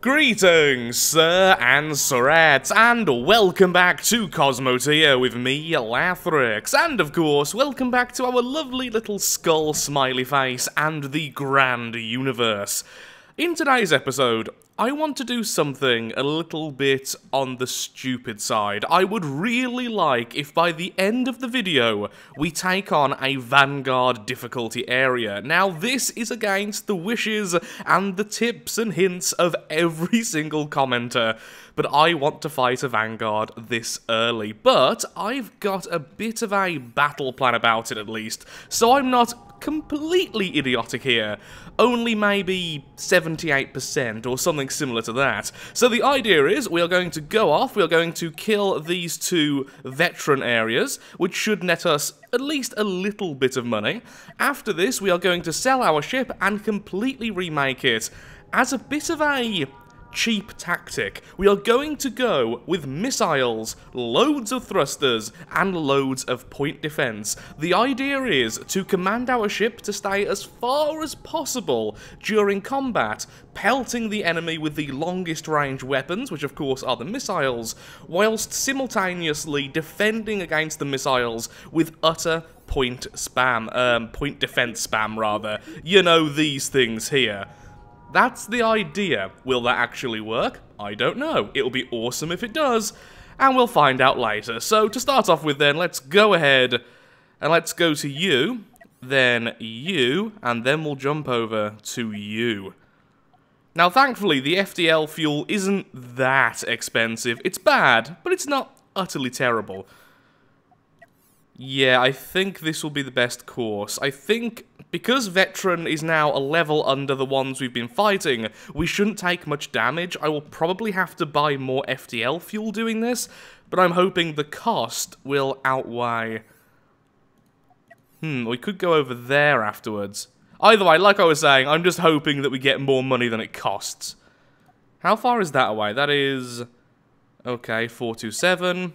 Greetings, sir and sirettes, and welcome back to Cosmoteer with me, Lathrix, and of course, welcome back to our lovely little skull smiley face and the grand universe. In today's episode, I want to do something a little bit on the stupid side. I would really like if by the end of the video, we take on a Vanguard difficulty area. Now, this is against the wishes and the tips and hints of every single commenter, but I want to fight a Vanguard this early. But I've got a bit of a battle plan about it at least, so I'm not completely idiotic here, only maybe 78% or something similar to that. So the idea is we are going to go off, we are going to kill these two veteran areas, which should net us at least a little bit of money. After this, we are going to sell our ship and completely remake it as a bit of a cheap tactic. We are going to go with missiles, loads of thrusters, and loads of point defense. The idea is to command our ship to stay as far as possible during combat, pelting the enemy with the longest range weapons, which of course are the missiles, whilst simultaneously defending against the missiles with utter point defense spam rather. You know, these things here. That's the idea. Will that actually work? I don't know. It'll be awesome if it does, and we'll find out later. So to start off with then, let's go ahead and let's go to you, then you, and then we'll jump over to you. Now thankfully the FTL fuel isn't that expensive. It's bad, but it's not utterly terrible. Yeah, I think this will be the best course. I think because Veteran is now a level under the ones we've been fighting, we shouldn't take much damage. I will probably have to buy more FTL fuel doing this, but I'm hoping the cost will outweigh... we could go over there afterwards. Either way, like I was saying, I'm just hoping that we get more money than it costs. How far is that away? That is... okay, 427...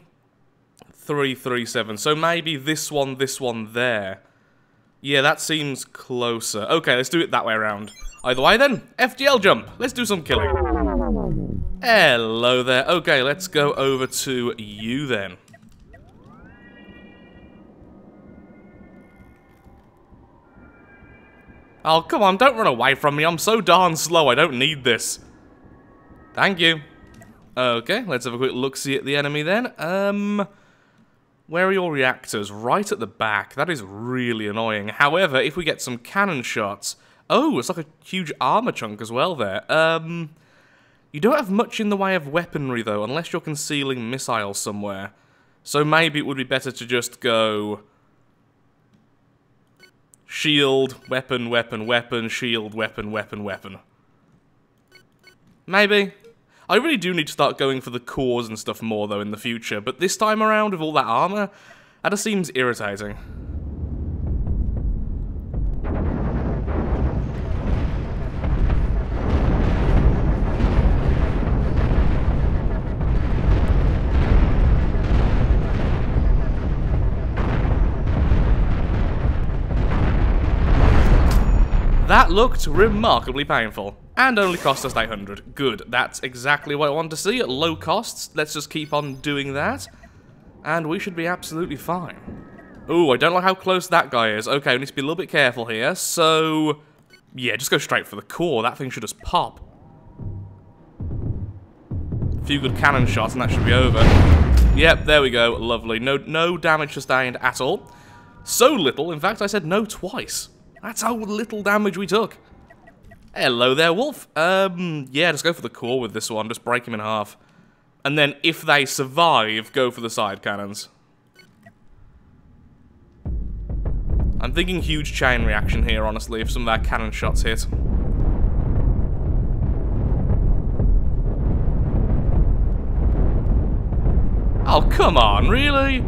337. So maybe this one there. Yeah, that seems closer. Okay, let's do it that way around. Either way then, FTL jump. Let's do some killing. Hello there. Okay, let's go over to you then. Oh, come on, don't run away from me. I'm so darn slow. I don't need this. Thank you. Okay, let's have a quick look-see at the enemy then. Where are your reactors? Right at the back. That is really annoying. However, if we get some cannon shots... oh, it's like a huge armor chunk as well there. You don't have much in the way of weaponry, though, unless you're concealing missiles somewhere. So maybe it would be better to just go... shield, weapon, weapon, weapon, shield, weapon, weapon, weapon. Maybe. I really do need to start going for the cores and stuff more, though, in the future, but this time around, with all that armor, that just seems irritating. That looked remarkably painful, and only cost us 800. Good, that's exactly what I want to see at low costs. Let's just keep on doing that, and we should be absolutely fine. Ooh, I don't like how close that guy is. Okay, we need to be a little bit careful here, so... yeah, just go straight for the core. That thing should just pop. A few good cannon shots, and that should be over. Yep, there we go, lovely. No damage sustained at all. So little, in fact, I said no twice. That's how little damage we took. Hello there, Wolf. Yeah, just go for the core with this one. Just break him in half. And then if they survive, go for the side cannons. I'm thinking huge chain reaction here, honestly, if some of our cannon shots hit. Oh, come on, really?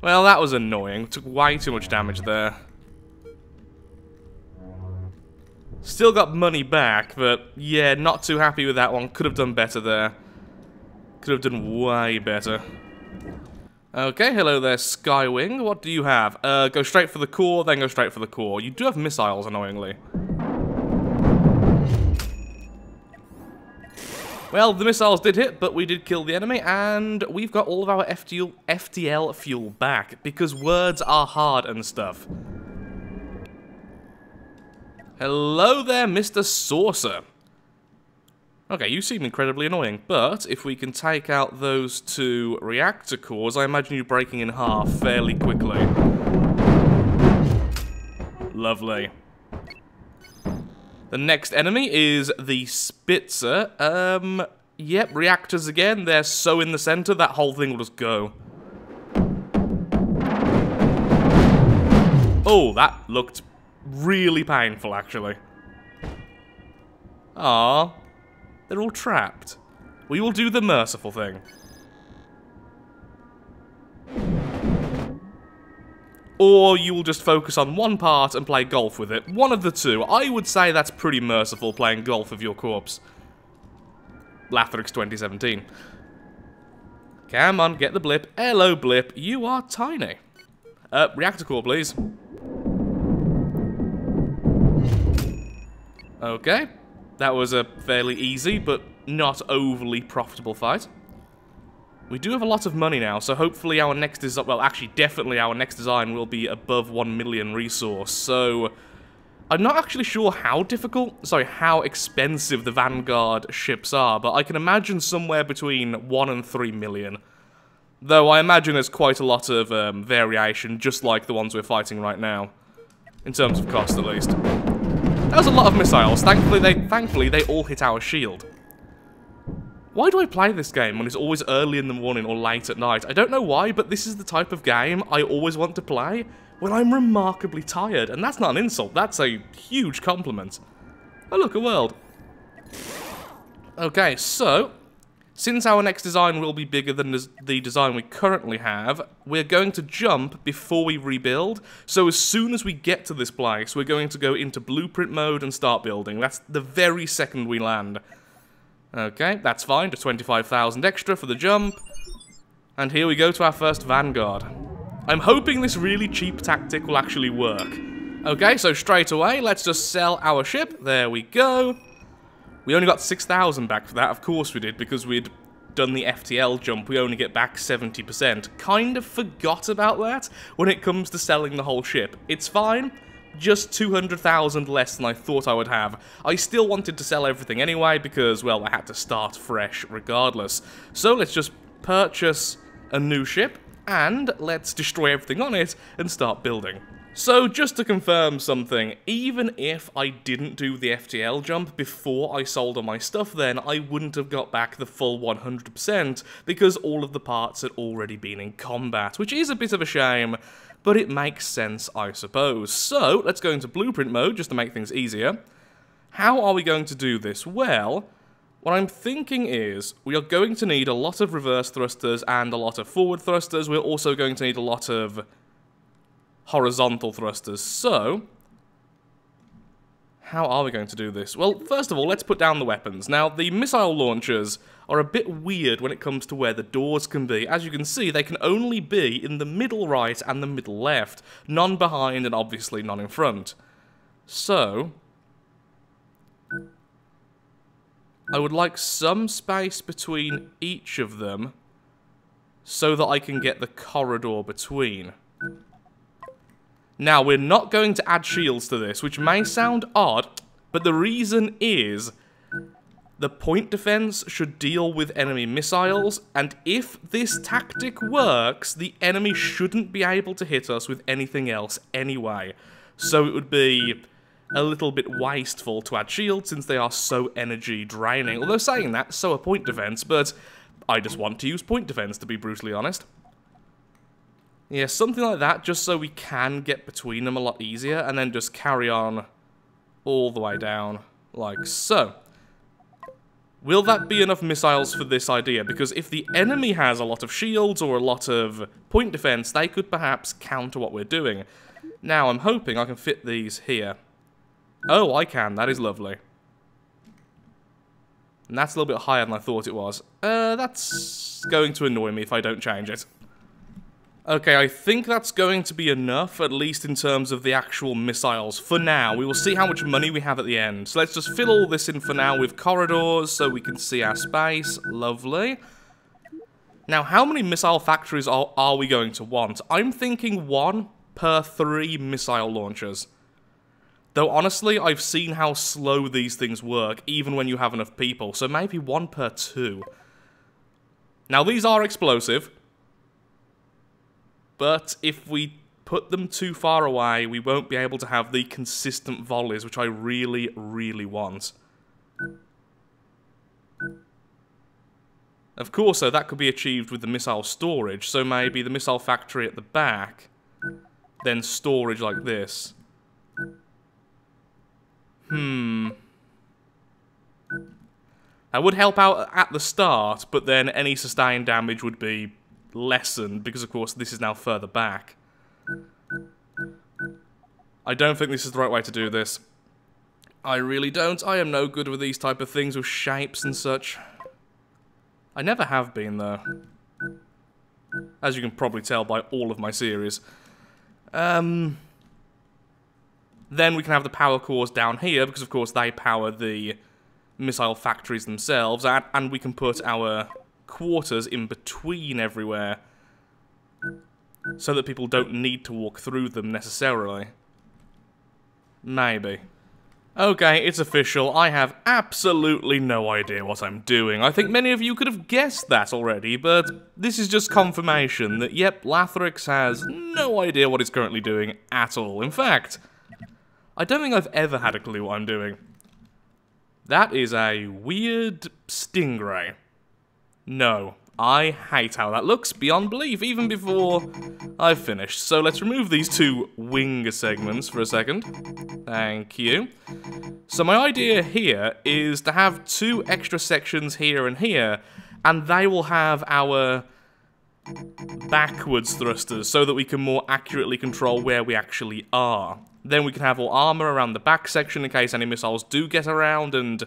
Well, that was annoying. Took way too much damage there. Still got money back, but yeah, not too happy with that one. Could have done better there. Could have done way better. Okay, hello there, Skywing. What do you have? Go straight for the core, then go straight for the core. You do have missiles, annoyingly. Well, the missiles did hit, but we did kill the enemy, and we've got all of our FTL fuel back, because words are hard and stuff. Hello there, Mr. Saucer. Okay, you seem incredibly annoying, but if we can take out those two reactor cores, I imagine you breaking in half fairly quickly. Lovely. The next enemy is the Spitzer. Yep, reactors again. They're so in the center, that whole thing will just go. Oh, that looked really painful, actually. Aww. They're all trapped. We will do the merciful thing. Or you will just focus on one part and play golf with it. One of the two. I would say that's pretty merciful, playing golf with your corpse. Lathrix 2017. Come on, get the blip. Hello, blip. You are tiny. Reactor core, please. Okay. That was a fairly easy, but not overly profitable fight. We do have a lot of money now, so hopefully our next design... Well, actually, definitely our next design will be above 1 million resource, so... I'm not actually sure how difficult... Sorry, how expensive the Vanguard ships are, but I can imagine somewhere between 1 and 3 million. Though I imagine there's quite a lot of variation, just like the ones we're fighting right now. In terms of cost, at least. That was a lot of missiles. Thankfully, they all hit our shield. Why do I play this game when it's always early in the morning or late at night? I don't know why, but this is the type of game I always want to play when I'm remarkably tired. And that's not an insult. That's a huge compliment. Oh, look, a world. Okay, so, since our next design will be bigger than the design we currently have, we're going to jump before we rebuild. So as soon as we get to this place, we're going to go into blueprint mode and start building. That's the very second we land. Okay, that's fine. Just 25,000 extra for the jump. And here we go to our first Vanguard. I'm hoping this really cheap tactic will actually work. Okay, so straight away, let's just sell our ship. There we go. We only got 6,000 back for that, of course we did, because we'd done the FTL jump, we only get back 70%. Kind of forgot about that when it comes to selling the whole ship. It's fine, just 200,000 less than I thought I would have. I still wanted to sell everything anyway, because, well, I had to start fresh regardless. So let's just purchase a new ship, and let's destroy everything on it and start building. So, just to confirm something, even if I didn't do the FTL jump before I sold all my stuff then, I wouldn't have got back the full 100%, because all of the parts had already been in combat, which is a bit of a shame, but it makes sense, I suppose. So, let's go into blueprint mode, just to make things easier. How are we going to do this? Well, what I'm thinking is, we are going to need a lot of reverse thrusters and a lot of forward thrusters. We're also going to need a lot of horizontal thrusters. So, how are we going to do this? Well, first of all, let's put down the weapons. Now, the missile launchers are a bit weird when it comes to where the doors can be. As you can see, they can only be in the middle right and the middle left. None behind and obviously none in front. So, I would like some space between each of them so that I can get the corridor between. Now, we're not going to add shields to this, which may sound odd, but the reason is the point defense should deal with enemy missiles, and if this tactic works, the enemy shouldn't be able to hit us with anything else anyway. So it would be a little bit wasteful to add shields since they are so energy draining. Although saying that, so are point defense, but I just want to use point defense, to be brutally honest. Yeah, something like that, just so we can get between them a lot easier, and then just carry on all the way down, like so. Will that be enough missiles for this idea? Because if the enemy has a lot of shields or a lot of point defense, they could perhaps counter what we're doing. Now, I'm hoping I can fit these here. Oh, I can. That is lovely. And that's a little bit higher than I thought it was. That's going to annoy me if I don't change it. Okay, I think that's going to be enough, at least in terms of the actual missiles. For now, we will see how much money we have at the end. So let's just fill all this in for now with corridors so we can see our space. Lovely. Now, how many missile factories are we going to want? I'm thinking one per 3 missile launchers. Though, honestly, I've seen how slow these things work, even when you have enough people. So maybe 1 per 2. Now, these are explosive. But if we put them too far away, we won't be able to have the consistent volleys, which I really, really want. Of course, though, that could be achieved with the missile storage, so maybe the missile factory at the back, then storage like this. That would help out at the start, but then any sustained damage would be lessened, because of course this is now further back. I don't think this is the right way to do this. I really don't. I am no good with these type of things with shapes and such. I never have been, though, as you can probably tell by all of my series. Then we can have the power cores down here, because of course they power the missile factories themselves, and we can put our quarters in between everywhere so that people don't need to walk through them necessarily. Maybe. Okay, it's official. I have absolutely no idea what I'm doing. I think many of you could have guessed that already, but this is just confirmation that, yep, Lathrix has no idea what it's currently doing at all. In fact, I don't think I've ever had a clue what I'm doing. That is a weird stingray. No, I hate how that looks beyond belief, even before I've finished. So let's remove these 2 wing segments for a second. Thank you. So my idea here is to have 2 extra sections here and here, and they will have our backwards thrusters so that we can more accurately control where we actually are. Then we can have all armor around the back section in case any missiles do get around and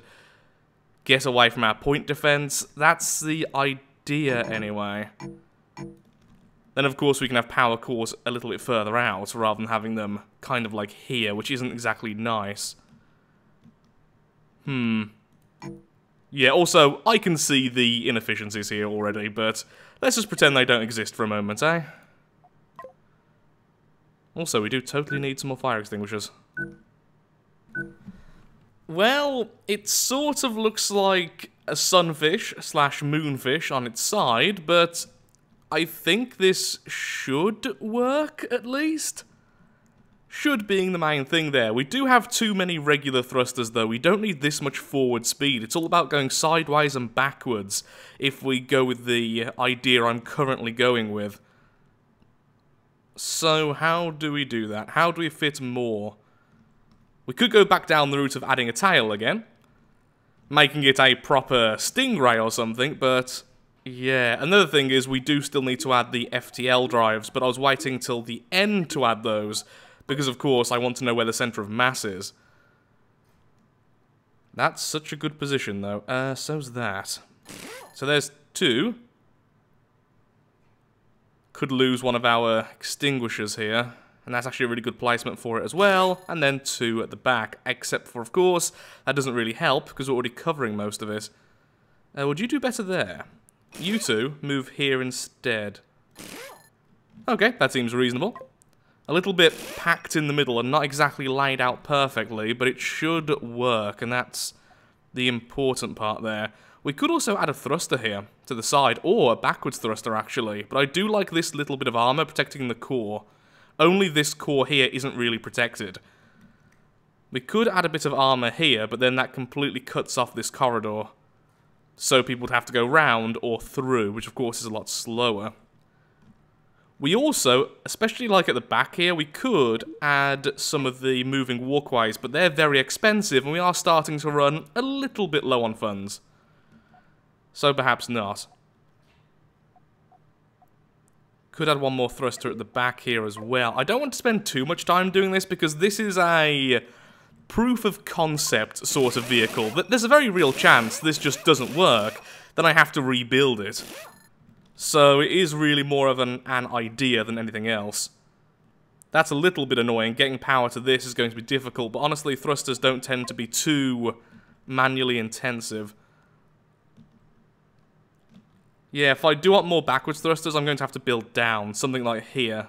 get away from our point defense. That's the idea, anyway. Then, of course, we can have power cores a little bit further out, rather than having them kind of like here, which isn't exactly nice. Yeah, also, I can see the inefficiencies here already, but let's just pretend they don't exist for a moment, eh? Also, we do totally need some more fire extinguishers. Well, it sort of looks like a sunfish / moonfish on its side, but I think this should work, at least. Should being the main thing there. We do have too many regular thrusters, though. We don't need this much forward speed. It's all about going sideways and backwards if we go with the idea I'm currently going with. So how do we do that? How do we fit more? We could go back down the route of adding a tail again, making it a proper stingray or something, but yeah. Another thing is we do still need to add the FTL drives, but I was waiting till the end to add those, because of course I want to know where the centre of mass is. That's such a good position, though. So's that. So there's 2. Could lose one of our extinguishers here. And that's actually a really good placement for it as well. And then 2 at the back. Except for, of course, that doesn't really help, because we're already covering most of it. Would you do better there? You two, move here instead. Okay, that seems reasonable. A little bit packed in the middle and not exactly laid out perfectly, but it should work, and that's the important part there. We could also add a thruster here to the side, or a backwards thruster, actually. But I do like this little bit of armor protecting the core. Only this core here isn't really protected. We could add a bit of armor here, but then that completely cuts off this corridor. So people would have to go round or through, which of course is a lot slower. We also, especially like at the back here, we could add some of the moving walkways, but they're very expensive and we are starting to run a little bit low on funds. So perhaps not. Could add one more thruster at the back here as well. I don't want to spend too much time doing this because this is a proof of concept sort of vehicle. There's a very real chance this just doesn't work, then I have to rebuild it. So it is really more of an idea than anything else. That's a little bit annoying. Getting power to this is going to be difficult, but honestly, thrusters don't tend to be too manually intensive. Yeah, if I do want more backwards thrusters, I'm going to have to build down, something like here.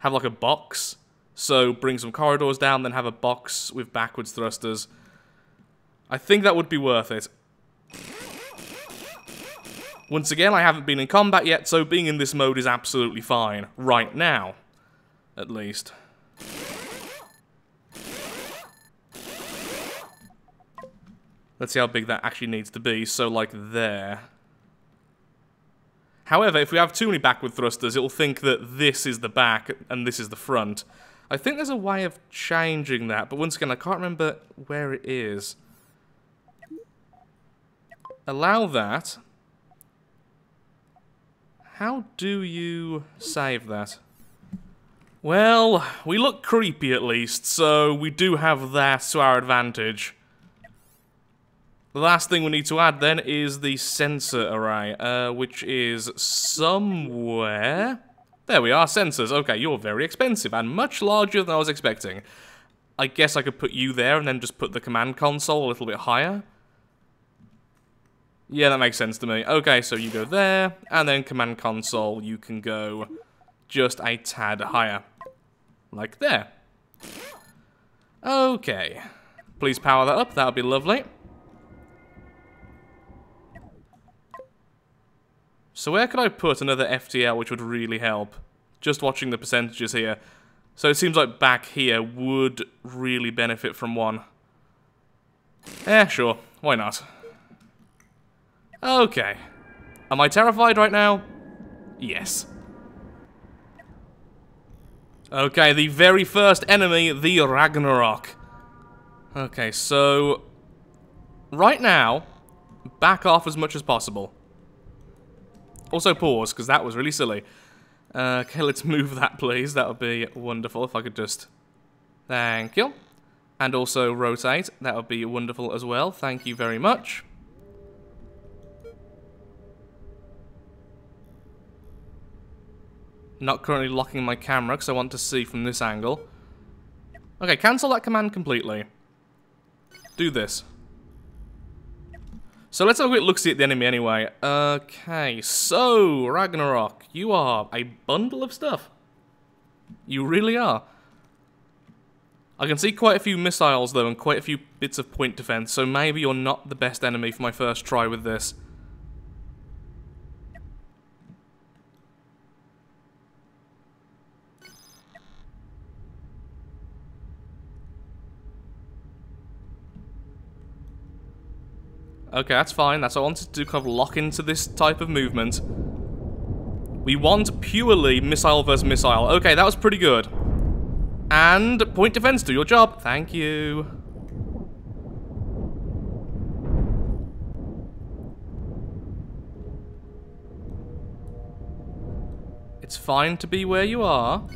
Have like a box, so bring some corridors down, then have a box with backwards thrusters. I think that would be worth it. Once again, I haven't been in combat yet, so being in this mode is absolutely fine. Right now, at least. Let's see how big that actually needs to be, so like there. However, if we have too many backward thrusters, it'll think that this is the back and this is the front. I think there's a way of changing that, but once again, I can't remember where it is. Allow that. How do you save that? Well, we look creepy at least, so we do have that to our advantage. The last thing we need to add, then, is the sensor array, which is somewhere... There we are, sensors. Okay, you're very expensive and much larger than I was expecting. I guess I could put you there and then just put the command console a little bit higher. Yeah, that makes sense to me. Okay, so you go there, and then command console, you can go just a tad higher. Like there. Okay. Please power that up, that would be lovely. So where could I put another FTL which would really help? Just watching the percentages here. So it seems like back here would really benefit from one. Eh, sure. Why not? Okay. Am I terrified right now? Yes. Okay, the very first enemy, the Ragnarok. Okay, so... Right now, back off as much as possible. Also pause, because that was really silly. Okay, let's move that, please. That would be wonderful if I could just... Thank you. And also rotate. That would be wonderful as well. Thank you very much. Not currently locking my camera, because I want to see from this angle. Okay, cancel that command completely. Do this. So let's have a quick look-see at the enemy anyway. Okay, so, Ragnarok, you are a bundle of stuff. You really are. I can see quite a few missiles, though, and quite a few bits of point defense, so maybe you're not the best enemy for my first try with this. Okay, that's fine. That's what I wanted to do, kind of lock into this type of movement. We want purely missile versus missile. Okay, that was pretty good. And point defense, do your job. Thank you. It's fine to be where you are.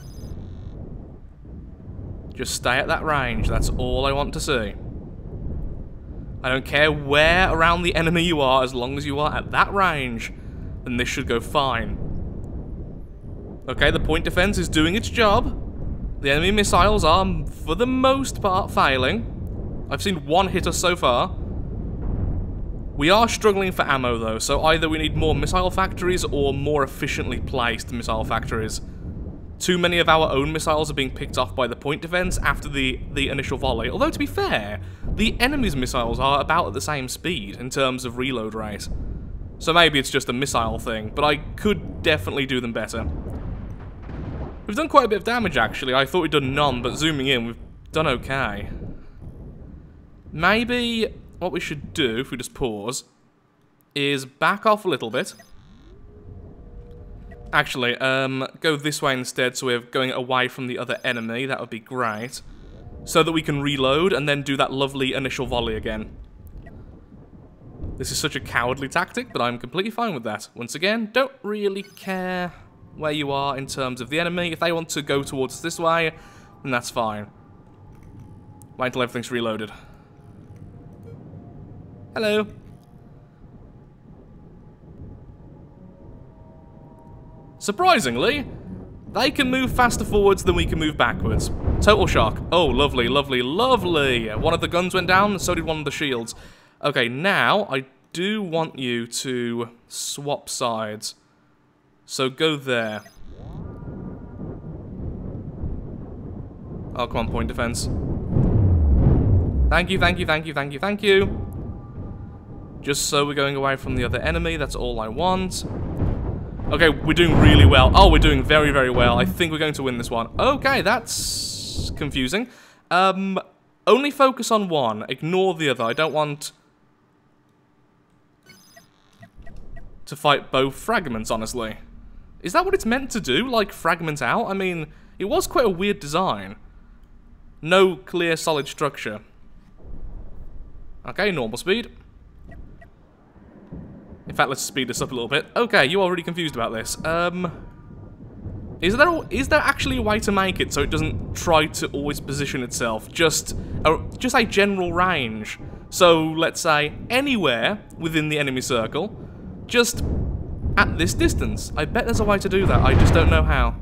Just stay at that range. That's all I want to see. I don't care where around the enemy you are, as long as you are at that range, then this should go fine. Okay, the point defense is doing its job. The enemy missiles are, for the most part, failing. I've seen one hit us so far. We are struggling for ammo, though, so either we need more missile factories or more efficiently placed missile factories. Too many of our own missiles are being picked off by the point defense after the initial volley. Although, to be fair, the enemy's missiles are about at the same speed in terms of reload rate. So maybe it's just a missile thing, but I could definitely do them better. We've done quite a bit of damage, actually. I thought we'd done none, but zooming in, we've done okay. Maybe what we should do, if we just pause, is back off a little bit. Actually, go this way instead, so we're going away from the other enemy. That would be great. So that we can reload and then do that lovely initial volley again. This is such a cowardly tactic, but I'm completely fine with that. Once again, don't really care where you are in terms of the enemy. If they want to go towards this way, then that's fine. Wait until everything's reloaded. Hello. Surprisingly, they can move faster forwards than we can move backwards. Total shock. Oh, lovely, lovely, lovely. One of the guns went down, so did one of the shields. Okay, now I do want you to swap sides. So go there. Oh, come on, point defense. Thank you, thank you, thank you, thank you, thank you. Just so we're going away from the other enemy, that's all I want. Okay, we're doing really well. Oh, we're doing very, very well. I think we're going to win this one. Okay, that's confusing. Only focus on one. Ignore the other. I don't want to fight both fragments, honestly. Is that what it's meant to do? Like, fragment out? I mean, it was quite a weird design. No clear, solid structure. Okay, normal speed. In fact, let's speed this up a little bit. Okay, you are really confused about this. Is there actually a way to make it so it doesn't try to always position itself? Just a general range. So, let's say, anywhere within the enemy circle, just at this distance. I bet there's a way to do that. I just don't know how.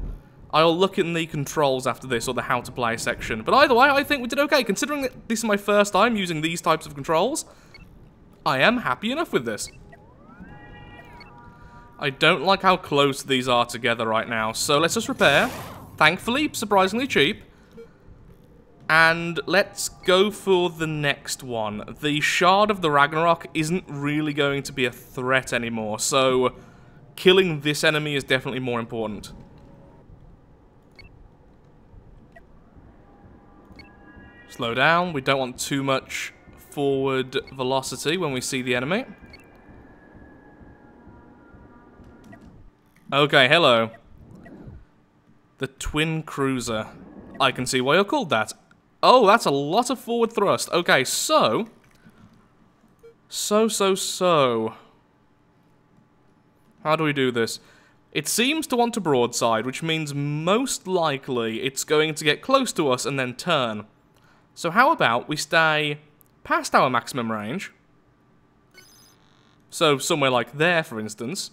I'll look in the controls after this, or the how to play section. But either way, I think we did okay. Considering that this is my first time using these types of controls, I am happy enough with this. I don't like how close these are together right now. So let's just repair. Thankfully, surprisingly cheap. And let's go for the next one. The Shard of the Ragnarok isn't really going to be a threat anymore. So killing this enemy is definitely more important. Slow down. We don't want too much forward velocity when we see the enemy. Okay, hello. The Twin Cruiser. I can see why you're called that. Oh, that's a lot of forward thrust. Okay, so. How do we do this? It seems to want to broadside, which means most likely it's going to get close to us and then turn. So how about we stay past our maximum range? So somewhere like there, for instance.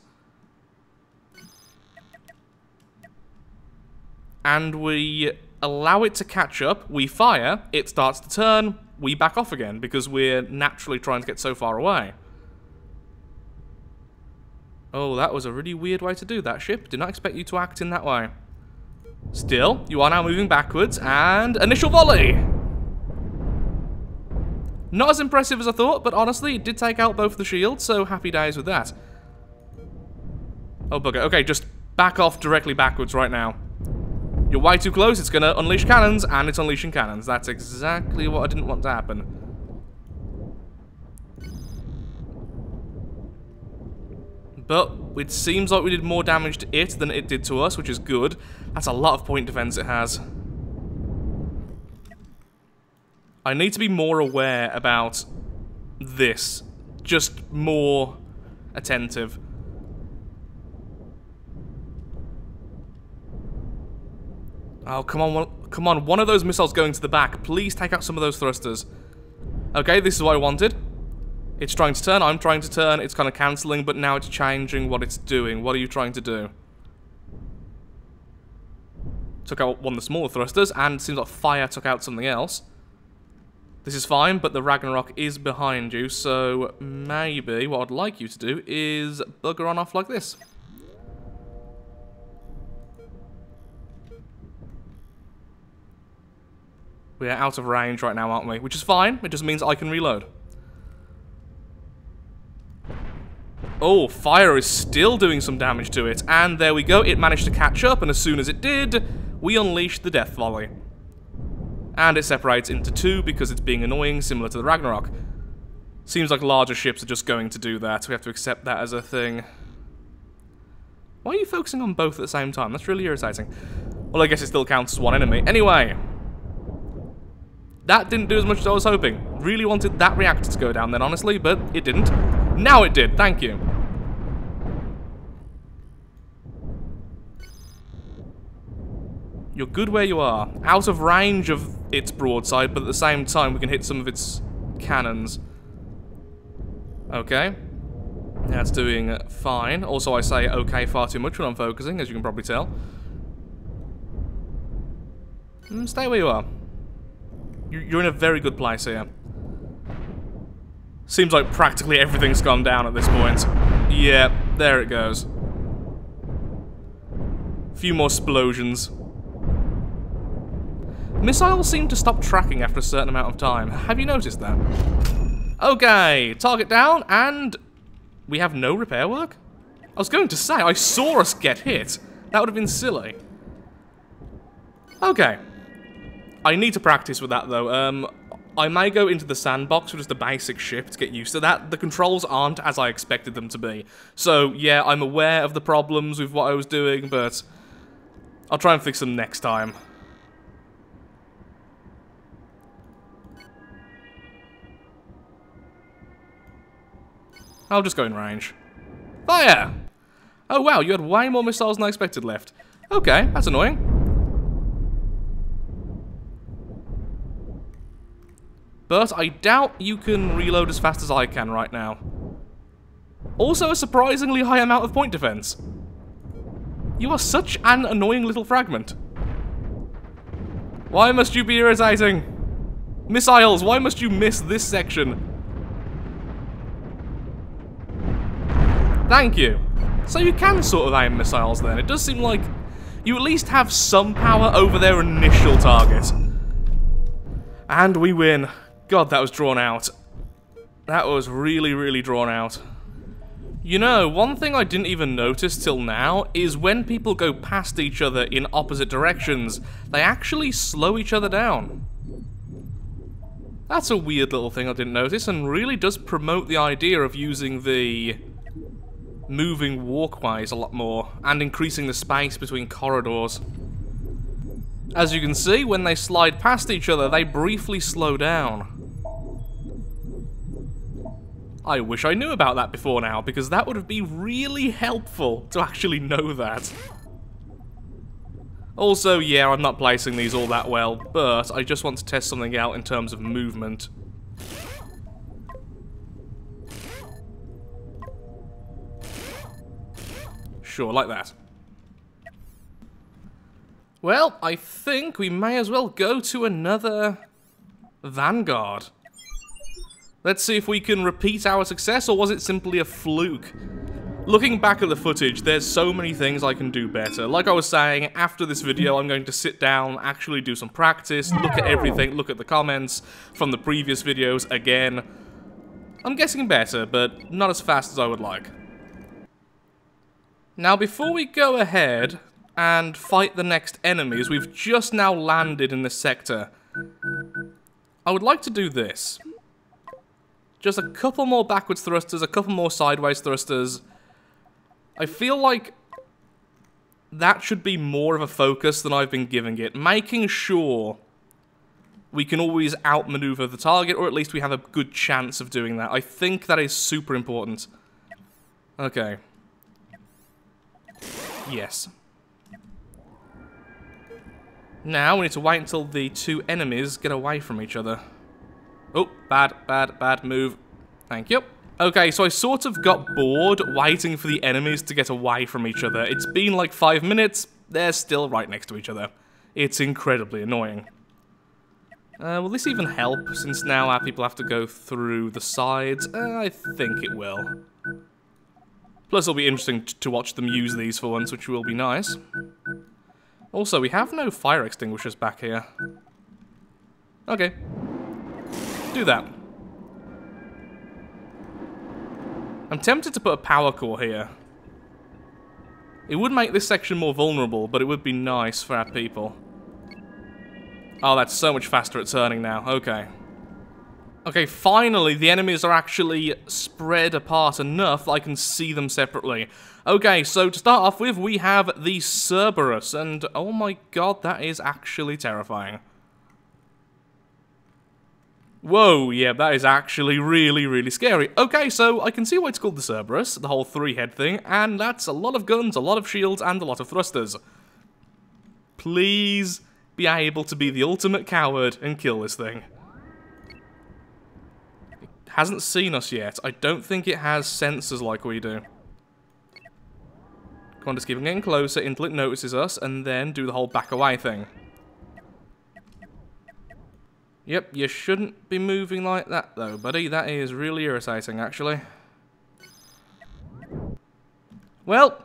And we allow it to catch up, we fire, it starts to turn, we back off again, because we're naturally trying to get so far away. Oh, that was a really weird way to do that, ship. Did not expect you to act in that way. Still, you are now moving backwards, and initial volley! Not as impressive as I thought, but honestly, it did take out both the shields, so happy days with that. Oh, bugger. Okay, just back off directly backwards right now. You're way too close, it's gonna unleash cannons, and it's unleashing cannons. That's exactly what I didn't want to happen. But it seems like we did more damage to it than it did to us, which is good. That's a lot of point defense it has. I need to be more aware about this. Just more attentive. Oh, come on, one of those missiles going to the back. Please take out some of those thrusters. Okay, this is what I wanted. It's trying to turn, I'm trying to turn. It's kind of cancelling, but now it's changing what it's doing. What are you trying to do? Took out one of the smaller thrusters, and it seems like fire took out something else. This is fine, but the Ragnarok is behind you, so maybe what I'd like you to do is bugger on off like this. We're out of range right now, aren't we? Which is fine. It just means I can reload. Oh, fire is still doing some damage to it. And there we go. It managed to catch up. And as soon as it did, we unleashed the death volley. And it separates into two because it's being annoying, similar to the Ragnarok. Seems like larger ships are just going to do that. We have to accept that as a thing. Why are you focusing on both at the same time? That's really irritating. Well, I guess it still counts as one enemy. Anyway. That didn't do as much as I was hoping. Really wanted that reactor to go down then, honestly, but it didn't. Now it did, thank you. You're good where you are. Out of range of its broadside, but at the same time we can hit some of its cannons. Okay. That's doing fine. Also, I say okay far too much when I'm focusing, as you can probably tell. Stay where you are. You're in a very good place here. Seems like practically everything's gone down at this point. Yeah, there it goes. Few more explosions. Missiles seem to stop tracking after a certain amount of time. Have you noticed that? Okay, target down, and we have no repair work? I was going to say, I saw us get hit. That would have been silly. Okay. I need to practice with that, though. I may go into the sandbox, which is the basic ship, to get used to that. The controls aren't as I expected them to be. So, yeah, I'm aware of the problems with what I was doing, but I'll try and fix them next time. I'll just go in range. Fire! Oh, wow, you had way more missiles than I expected left. Okay, that's annoying. But I doubt you can reload as fast as I can right now. Also a surprisingly high amount of point defense. You are such an annoying little fragment. Why must you be irritating? Missiles, why must you miss this section? Thank you. So you can sort of aim missiles then. It does seem like you at least have some power over their initial target. And we win. God, that was drawn out. That was really, really drawn out. You know, one thing I didn't even notice till now is when people go past each other in opposite directions, they actually slow each other down. That's a weird little thing I didn't notice, and really does promote the idea of using the moving walkways a lot more, and increasing the space between corridors. As you can see, when they slide past each other, they briefly slow down. I wish I knew about that before now, because that would have been really helpful to actually know that. Also, yeah, I'm not placing these all that well, but I just want to test something out in terms of movement. Sure, like that. Well, I think we may as well go to another Vanguard. Let's see if we can repeat our success, or was it simply a fluke? Looking back at the footage, there's so many things I can do better. Like I was saying, after this video I'm going to sit down, actually do some practice, look at everything, look at the comments from the previous videos again. I'm getting better, but not as fast as I would like. Now, before we go ahead and fight the next enemies, we've just now landed in this sector. I would like to do this. Just a couple more backwards thrusters, a couple more sideways thrusters. I feel like that should be more of a focus than I've been giving it. Making sure we can always outmaneuver the target, or at least we have a good chance of doing that. I think that is super important. Okay. Yes. Now we need to wait until the two enemies get away from each other. Oh, bad move. Thank you. Okay, so I sort of got bored waiting for the enemies to get away from each other. It's been like 5 minutes. They're still right next to each other. It's incredibly annoying. Will this even help, since now our people have to go through the sides? I think it will. Plus, it'll be interesting to watch them use these for once, which will be nice. Also, we have no fire extinguishers back here. Okay. Do that. I'm tempted to put a power core here. It would make this section more vulnerable, but it would be nice for our people. Oh, that's so much faster at turning now. Okay. Okay, finally, the enemies are actually spread apart enough that I can see them separately. Okay, so to start off with, we have the Cerberus, and oh my god, that is actually terrifying. Whoa, yeah, that is actually really, really scary. Okay, so I can see why it's called the Cerberus, the whole three-head thing, and that's a lot of guns, a lot of shields, and a lot of thrusters. Please be able to be the ultimate coward and kill this thing. hasn't seen us yet. I don't think it has sensors like we do. Come on, just keep getting closer until it notices us, and then do the whole back away thing. Yep, you shouldn't be moving like that though, buddy. That is really irritating, actually. Well,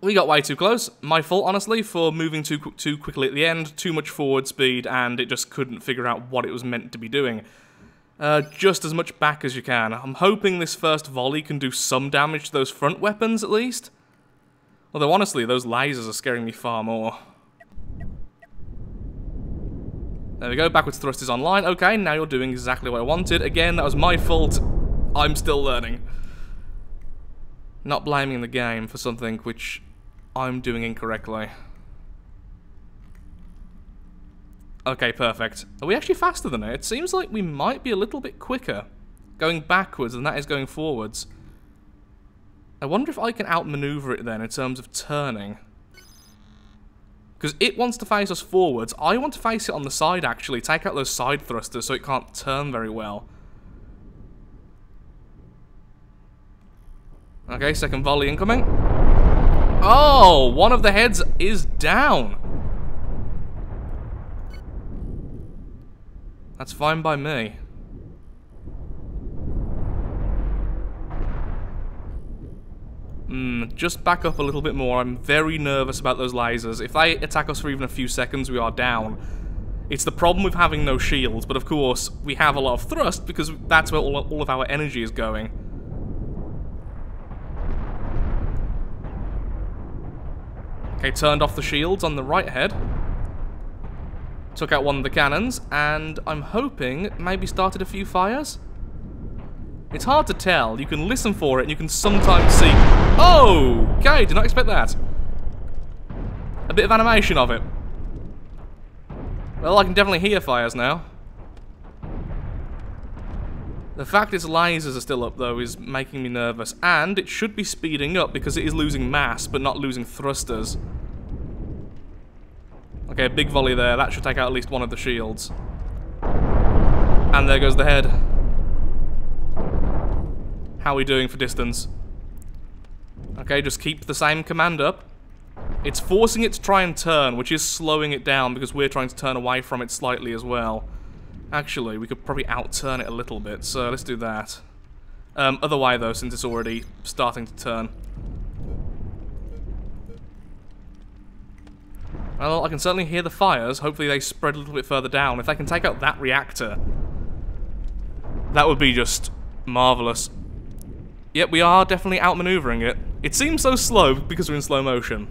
we got way too close. My fault, honestly, for moving too quickly at the end. Too much forward speed, and it just couldn't figure out what it was meant to be doing. Just as much back as you can. I'm hoping this first volley can do some damage to those front weapons, at least. Although, honestly, those lasers are scaring me far more. There we go, backwards thrust is online. Okay, now you're doing exactly what I wanted. Again, that was my fault. I'm still learning. Not blaming the game for something which I'm doing incorrectly. Okay, perfect. Are we actually faster than it? It seems like we might be a little bit quicker going backwards than that is going forwards. I wonder if I can outmaneuver it then in terms of turning. Because it wants to face us forwards. I want to face it on the side, actually. Take out those side thrusters so it can't turn very well. Okay, second volley incoming. Oh, one of the heads is down. That's fine by me. Just back up a little bit more. I'm very nervous about those lasers. If they attack us for even a few seconds, we are down. It's the problem with having no shields, but of course, we have a lot of thrust because that's where all of our energy is going. Okay, turned off the shields on the right head. Took out one of the cannons, and I'm hoping maybe started a few fires? It's hard to tell. You can listen for it, and you can sometimes see... Oh! Okay, did not expect that. A bit of animation of it. Well, I can definitely hear fires now. The fact its lasers are still up, though, is making me nervous. And it should be speeding up, because it is losing mass, but not losing thrusters. Okay, a big volley there. That should take out at least one of the shields. And there goes the head. How are we doing for distance? Okay, just keep the same command up. It's forcing it to try and turn, which is slowing it down because we're trying to turn away from it slightly as well. Actually, we could probably outturn it a little bit, so let's do that. Other way though, since it's already starting to turn. Well, I can certainly hear the fires. Hopefully they spread a little bit further down. If they can take out that reactor, that would be just marvelous. Yep, we are definitely outmaneuvering it. It seems so slow because we're in slow motion.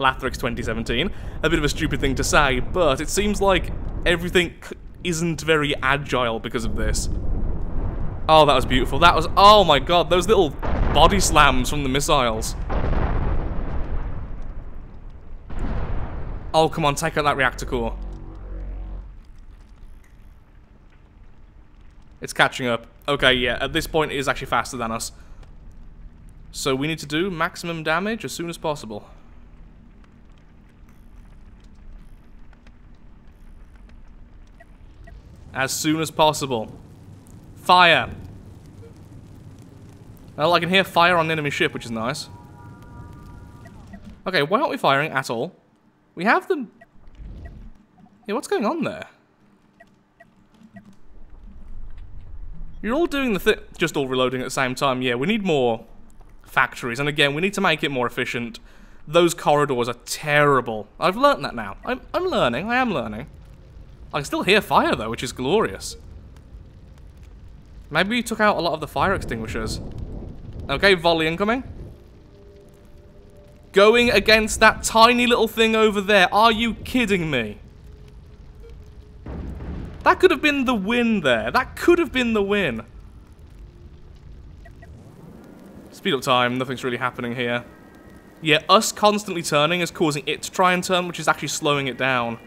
Lathrix 2017. A bit of a stupid thing to say, but it seems like everything isn't very agile because of this. Oh, that was beautiful. That was... Oh my god, those little body slams from the missiles. Oh, come on, take out that reactor core. It's catching up. Okay, yeah, at this point it is actually faster than us. So we need to do maximum damage as soon as possible. As soon as possible. Fire! Well, I can hear fire on an enemy ship, which is nice. Okay, why aren't we firing at all? We have them... Yeah, what's going on there? You're all doing the thing, just all reloading at the same time. Yeah, we need more factories, and again, we need to make it more efficient. Those corridors are terrible. I've learnt that now. I'm learning, I am learning. I can still hear fire though, which is glorious. Maybe we took out a lot of the fire extinguishers. Okay, volley incoming. Going against that tiny little thing over there, are you kidding me? That could have been the win there. That could have been the win. Speed up time. Nothing's really happening here. Yeah, us constantly turning is causing it to try and turn, which is actually slowing it down.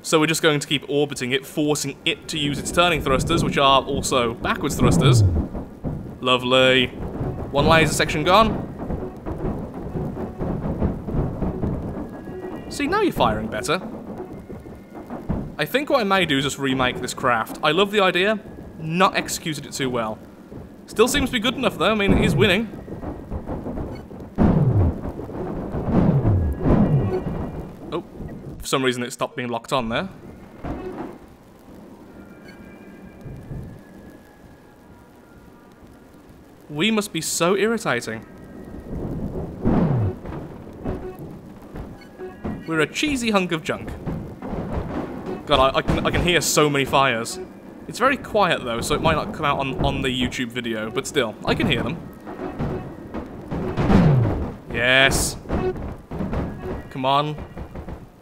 So we're just going to keep orbiting it, forcing it to use its turning thrusters, which are also backwards thrusters. Lovely. One laser section gone. See, now you're firing better. I think what I may do is just remake this craft. I love the idea. not executed it too well. Still seems to be good enough though, I mean, he's winning. Oh, for some reason it stopped being locked on there. We must be so irritating. We're a cheesy hunk of junk. God, I can hear so many fires. It's very quiet though, so it might not come out on the YouTube video, but still, I can hear them. Yes. Come on.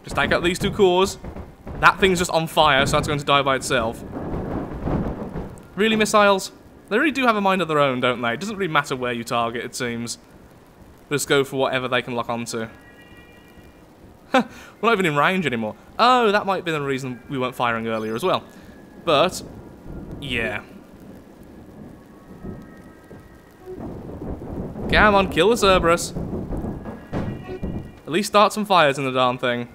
Just take out these two cores. That thing's just on fire, so that's going to die by itself. Really, missiles? They really do have a mind of their own, don't they? It doesn't really matter where you target, it seems. Just go for whatever they can lock onto. We're not even in range anymore. Oh, that might be the reason we weren't firing earlier as well. But, yeah. Come on, kill the Cerberus. At least start some fires in the darn thing.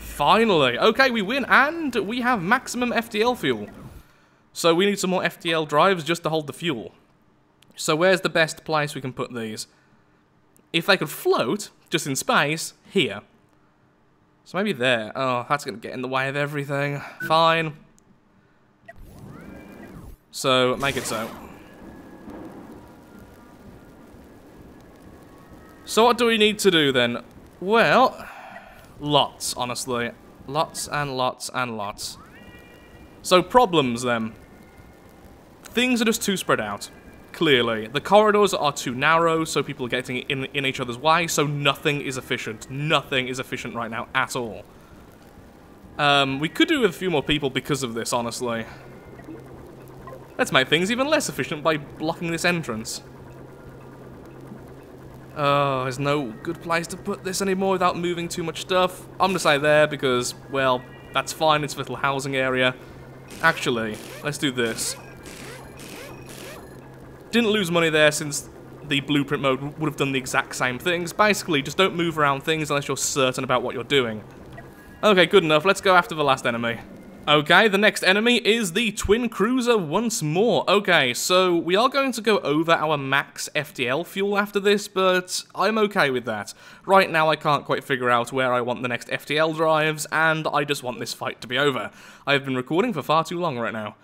Finally! Okay, we win, and we have maximum FTL fuel. So we need some more FTL drives just to hold the fuel. So where's the best place we can put these? If they could float, just in space, here. So maybe there. Oh, that's going to get in the way of everything. Fine. So, make it so. So what do we need to do then? Well... lots, honestly. Lots and lots and lots. So problems, then. Things are just too spread out, clearly. The corridors are too narrow, so people are getting in each other's way, so nothing is efficient. Nothing is efficient right now at all. We could do with a few more people because of this, honestly. Let's make things even less efficient by blocking this entrance. Oh, there's no good place to put this anymore without moving too much stuff. I'm gonna say there because, well, that's fine, it's a little housing area. Actually, let's do this. Didn't lose money there since the blueprint mode would have done the exact same things. Basically, just don't move around things unless you're certain about what you're doing. Okay, good enough, let's go after the last enemy. Okay, the next enemy is the Twin Cruiser once more. Okay, so we are going to go over our max FTL fuel after this, but I'm okay with that. Right now I can't quite figure out where I want the next FTL drives, and I just want this fight to be over. I've been recording for far too long right now.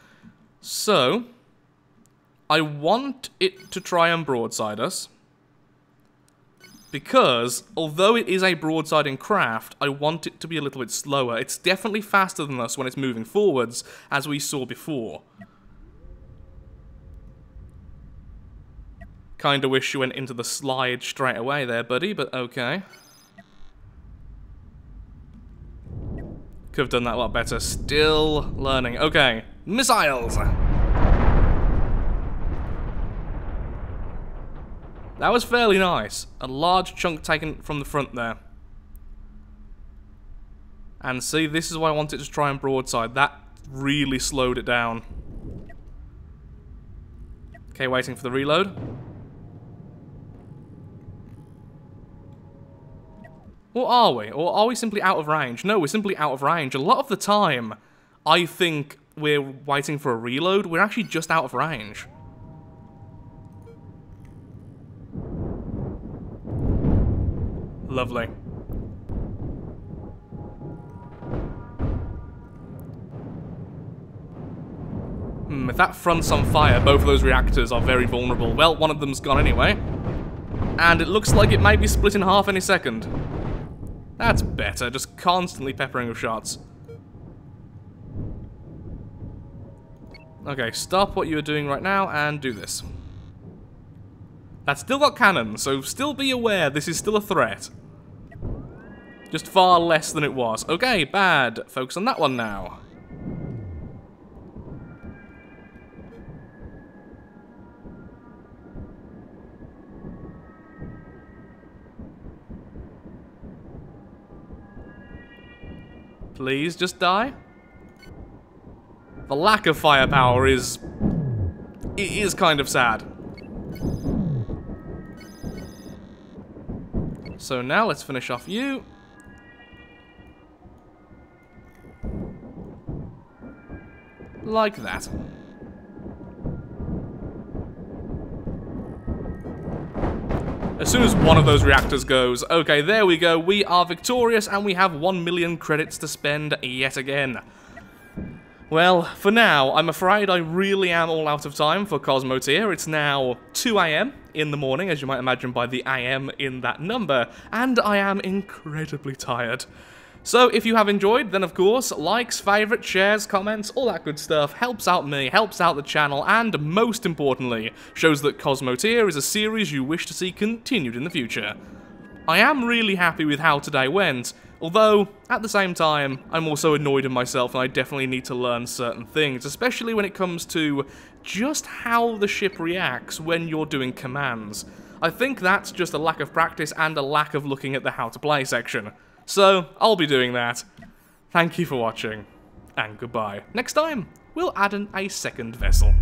So, I want it to try and broadside us. Because, although it is a broadsiding craft, I want it to be a little bit slower. It's definitely faster than us when it's moving forwards, as we saw before. Kinda wish you went into the slide straight away there, buddy, but okay. Could have done that a lot better. Still learning. Okay, missiles! That was fairly nice. A large chunk taken from the front there. And see, this is why I wanted to try and broadside. That really slowed it down. Okay, waiting for the reload. Or are we? Or are we simply out of range? No, we're simply out of range. A lot of the time, I think we're waiting for a reload. We're actually just out of range. Lovely. If that front's on fire, both of those reactors are very vulnerable. Well, one of them's gone anyway. And it looks like it might be split in half any second. That's better, just constantly peppering of shots. Okay, stop what you're doing right now and do this. That's still got cannons, so still be aware this is still a threat. Just far less than it was. Okay, bad. Focus on that one now. Please, just die. The lack of firepower is... it is kind of sad. So now let's finish off you. Like that. As soon as one of those reactors goes, okay, there we go, we are victorious and we have 1,000,000 credits to spend yet again. Well, for now, I'm afraid I really am all out of time for Cosmoteer. It's now 2 AM in the morning, as you might imagine by the AM in that number, and I am incredibly tired. So if you have enjoyed, then of course, likes, favourites, shares, comments, all that good stuff helps out me, helps out the channel, and most importantly, shows that Cosmoteer is a series you wish to see continued in the future. I am really happy with how today went, although, at the same time, I'm also annoyed at myself and I definitely need to learn certain things, especially when it comes to just how the ship reacts when you're doing commands. I think that's just a lack of practice and a lack of looking at the how to play section. So, I'll be doing that. Thank you for watching, and goodbye. Next time, we'll add in a second vessel.